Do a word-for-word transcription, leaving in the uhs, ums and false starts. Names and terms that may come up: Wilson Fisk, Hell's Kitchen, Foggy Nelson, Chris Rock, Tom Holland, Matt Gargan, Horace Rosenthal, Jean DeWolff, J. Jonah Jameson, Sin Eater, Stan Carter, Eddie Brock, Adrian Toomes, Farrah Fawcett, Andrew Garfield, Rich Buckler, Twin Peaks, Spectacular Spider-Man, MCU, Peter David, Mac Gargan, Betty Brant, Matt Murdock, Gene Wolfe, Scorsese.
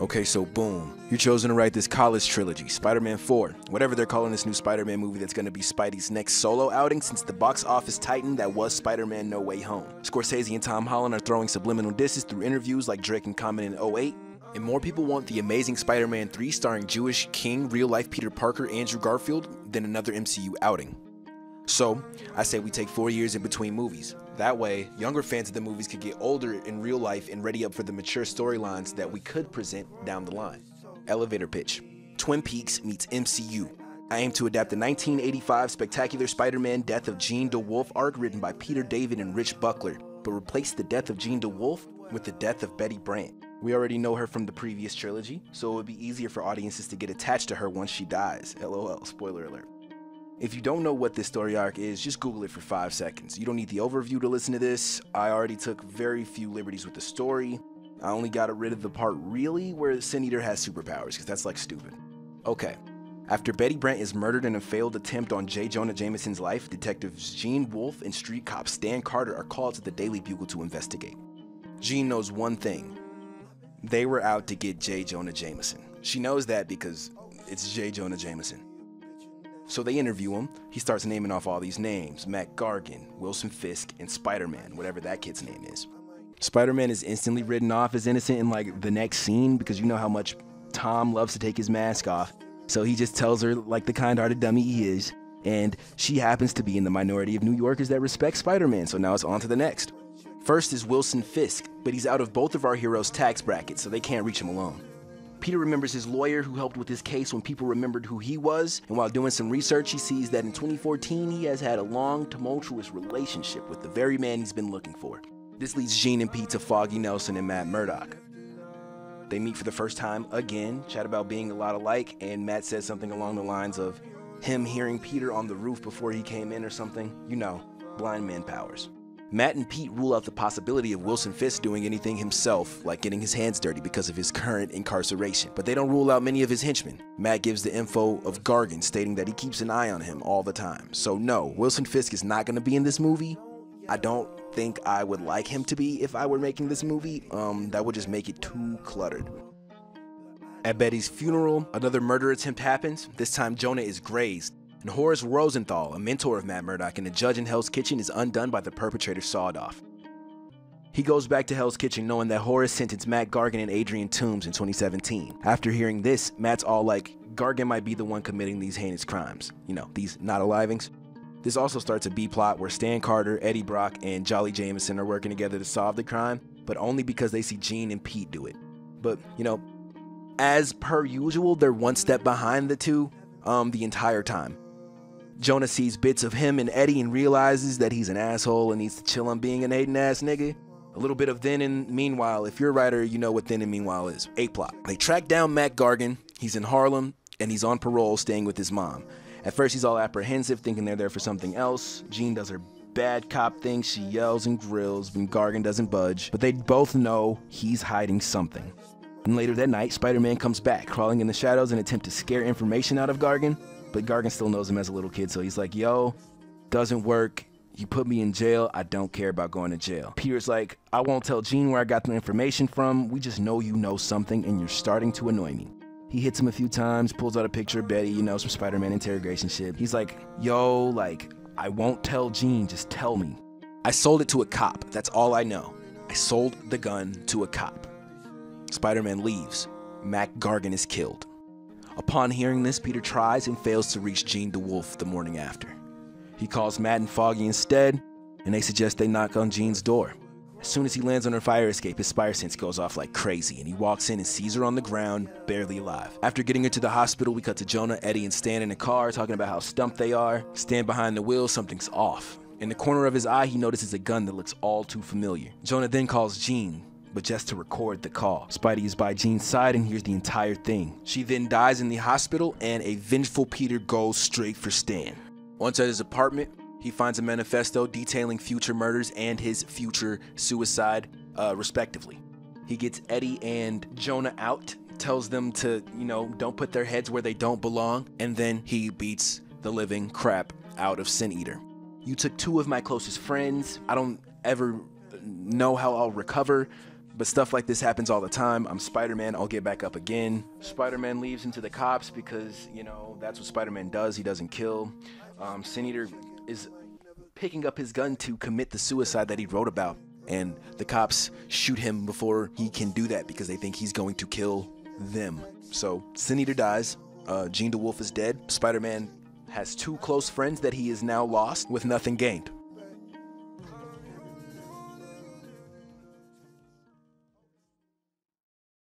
Okay, so boom, you're chosen to write this college trilogy, Spider-Man four, whatever they're calling this new Spider-Man movie that's going to be Spidey's next solo outing since the box office titan that was Spider-Man No Way Home. Scorsese and Tom Holland are throwing subliminal disses through interviews like Drake and Common in oh eight, and more people want The Amazing Spider-Man three starring Jewish King, real-life Peter Parker, Andrew Garfield, than another M C U outing. So, I say we take four years in between movies. That way, younger fans of the movies could get older in real life and ready up for the mature storylines that we could present down the line. Elevator pitch. Twin Peaks meets M C U. I aim to adapt the nineteen eighty-five Spectacular Spider-Man Death of Jean DeWolff arc written by Peter David and Rich Buckler, but replace the death of Jean DeWolff with the death of Betty Brant. We already know her from the previous trilogy, so it would be easier for audiences to get attached to her once she dies. LOL, spoiler alert. If you don't know what this story arc is, just Google it for five seconds. You don't need the overview to listen to this. I already took very few liberties with the story. I only got rid of the part really where Sin Eater has superpowers, because that's like stupid. Okay. After Betty Brant is murdered in a failed attempt on J. Jonah Jameson's life, detectives Gene Wolfe and street cop Stan Carter are called to the Daily Bugle to investigate. Gene knows one thing. They were out to get J. Jonah Jameson. She knows that because it's J. Jonah Jameson. So they interview him. He starts naming off all these names: Mac Gargan, Wilson Fisk, and Spider-Man, whatever that kid's name is. Spider-Man is instantly written off as innocent in like the next scene because you know how much Tom loves to take his mask off. So he just tells her, like the kind-hearted dummy he is, and she happens to be in the minority of New Yorkers that respect Spider-Man, so now it's on to the next. First is Wilson Fisk, but he's out of both of our heroes' tax brackets, so they can't reach him alone. Peter remembers his lawyer who helped with his case when people remembered who he was, and while doing some research, he sees that in twenty fourteen, he has had a long, tumultuous relationship with the very man he's been looking for. This leads Gene and Pete to Foggy Nelson and Matt Murdock. They meet for the first time again, chat about being a lot alike, and Matt says something along the lines of him hearing Peter on the roof before he came in or something. You know, blind man powers. Matt and Pete rule out the possibility of Wilson Fisk doing anything himself, like getting his hands dirty because of his current incarceration, but they don't rule out many of his henchmen. Matt gives the info of Gargan, stating that he keeps an eye on him all the time. So no, Wilson Fisk is not going to be in this movie. I don't think I would like him to be if I were making this movie. Um, that would just make it too cluttered. At Betty's funeral, another murder attempt happens. This time Jonah is grazed, and Horace Rosenthal, a mentor of Matt Murdock and a judge in Hell's Kitchen, is undone by the perpetrator's sawed-off. He goes back to Hell's Kitchen knowing that Horace sentenced Matt Gargan and Adrian Toomes in twenty seventeen. After hearing this, Matt's all like, Gargan might be the one committing these heinous crimes. You know, these not-alivings. This also starts a B-plot where Stan Carter, Eddie Brock, and Jolly Jameson are working together to solve the crime, but only because they see Gene and Pete do it. But, you know, as per usual, they're one step behind the two um, the entire time. Jonah sees bits of him and Eddie and realizes that he's an asshole and needs to chill on being an hating-ass nigga. A little bit of then and meanwhile. If you're a writer, you know what then and meanwhile is. A-plot. They track down Mac Gargan. He's in Harlem, and he's on parole staying with his mom. At first, he's all apprehensive, thinking they're there for something else. Jean does her bad cop thing. She yells and grills, and Gargan doesn't budge. But they both know he's hiding something. And later that night, Spider-Man comes back, crawling in the shadows in an attempt to scare information out of Gargan. But Gargan still knows him as a little kid, so he's like, yo, doesn't work. You put me in jail. I don't care about going to jail. Peter's like, I won't tell Gene where I got the information from. We just know you know something, and you're starting to annoy me. He hits him a few times, pulls out a picture of Betty, you know, some Spider-Man interrogation shit. He's like, yo, like, I won't tell Gene. Just tell me. I sold it to a cop. That's all I know. I sold the gun to a cop. Spider-Man leaves. Mac Gargan is killed. Upon hearing this, Peter tries and fails to reach Jean DeWolff the morning after. He calls Matt and Foggy instead, and they suggest they knock on Jean's door. As soon as he lands on her fire escape, his spider sense goes off like crazy, and he walks in and sees her on the ground, barely alive. After getting her to the hospital, we cut to Jonah, Eddie, and Stan in the car, talking about how stumped they are. Stan behind the wheel, something's off. In the corner of his eye, he notices a gun that looks all too familiar. Jonah then calls Jean, but just to record the call. Spidey is by Jean's side and hears the entire thing. She then dies in the hospital, and a vengeful Peter goes straight for Stan. Once at his apartment, he finds a manifesto detailing future murders and his future suicide, uh, respectively. He gets Eddie and Jonah out, tells them to, you know, don't put their heads where they don't belong, and then he beats the living crap out of Sin Eater. You took two of my closest friends. I don't ever know how I'll recover, But stuff like this happens all the time. I'm Spider-Man, I'll get back up again. Spider-Man leaves into the cops because, you know, that's what Spider-Man does. He doesn't kill. Um, Sin Eater is picking up his gun to commit the suicide that he wrote about. And the cops shoot him before he can do that because they think he's going to kill them. So Sin Eater dies. Uh, Jean DeWolff is dead. Spider-Man has two close friends that he is now lost with nothing gained.